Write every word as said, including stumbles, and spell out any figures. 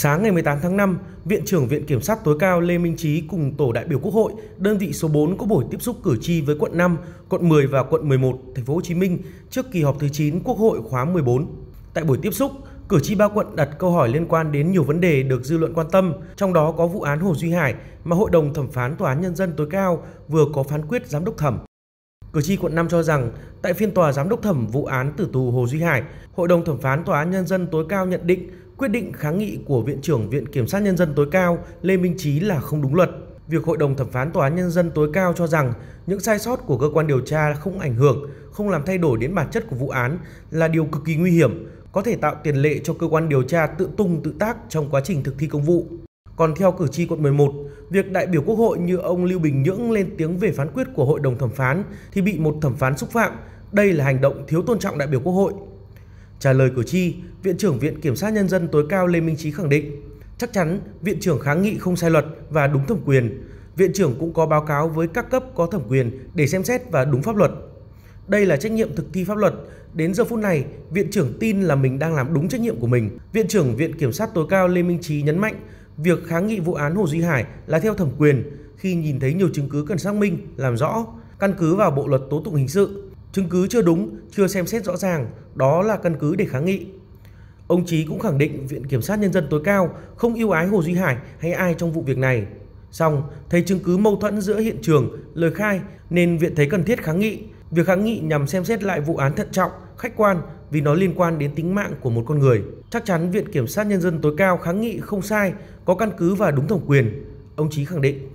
Sáng ngày mười tám tháng năm, Viện trưởng Viện Kiểm sát tối cao Lê Minh Trí cùng tổ đại biểu Quốc hội, đơn vị số bốn có buổi tiếp xúc cử tri với quận năm, quận mười và quận mười một, thành phố Hồ Chí Minh trước kỳ họp thứ chín Quốc hội khóa mười bốn. Tại buổi tiếp xúc, cử tri ba quận đặt câu hỏi liên quan đến nhiều vấn đề được dư luận quan tâm, trong đó có vụ án Hồ Duy Hải mà Hội đồng Thẩm phán Tòa án Nhân dân tối cao vừa có phán quyết giám đốc thẩm. Cử tri quận năm cho rằng, tại phiên tòa giám đốc thẩm vụ án tử tù Hồ Duy Hải, Hội đồng Thẩm phán Tòa án Nhân dân tối cao nhận định quyết định kháng nghị của Viện trưởng Viện Kiểm sát Nhân dân tối cao Lê Minh Chí là không đúng luật. Việc Hội đồng Thẩm phán Tòa án Nhân dân tối cao cho rằng những sai sót của cơ quan điều tra không ảnh hưởng, không làm thay đổi đến bản chất của vụ án là điều cực kỳ nguy hiểm, có thể tạo tiền lệ cho cơ quan điều tra tự tung tự tác trong quá trình thực thi công vụ. Còn theo cử tri quận mười một, việc đại biểu Quốc hội như ông Lưu Bình Nhưỡng lên tiếng về phán quyết của Hội đồng Thẩm phán thì bị một thẩm phán xúc phạm, đây là hành động thiếu tôn trọng đại biểu Quốc hội. Trả lời cử tri, Viện trưởng Viện Kiểm sát Nhân dân tối cao Lê Minh Chí khẳng định, chắc chắn Viện trưởng kháng nghị không sai luật và đúng thẩm quyền. Viện trưởng cũng có báo cáo với các cấp có thẩm quyền để xem xét và đúng pháp luật. Đây là trách nhiệm thực thi pháp luật. Đến giờ phút này, Viện trưởng tin là mình đang làm đúng trách nhiệm của mình. Viện trưởng Viện Kiểm sát tối cao Lê Minh Chí nhấn mạnh, việc kháng nghị vụ án Hồ Duy Hải là theo thẩm quyền khi nhìn thấy nhiều chứng cứ cần xác minh, làm rõ, căn cứ vào Bộ luật tố tụng hình sự. Chứng cứ chưa đúng, chưa xem xét rõ ràng, đó là căn cứ để kháng nghị. Ông Chí cũng khẳng định Viện Kiểm sát Nhân dân tối cao không ưu ái Hồ Duy Hải hay ai trong vụ việc này. Song, thấy chứng cứ mâu thuẫn giữa hiện trường, lời khai nên Viện thấy cần thiết kháng nghị. Việc kháng nghị nhằm xem xét lại vụ án thận trọng, khách quan vì nó liên quan đến tính mạng của một con người. Chắc chắn Viện Kiểm sát Nhân dân tối cao kháng nghị không sai, có căn cứ và đúng thẩm quyền, ông Chí khẳng định.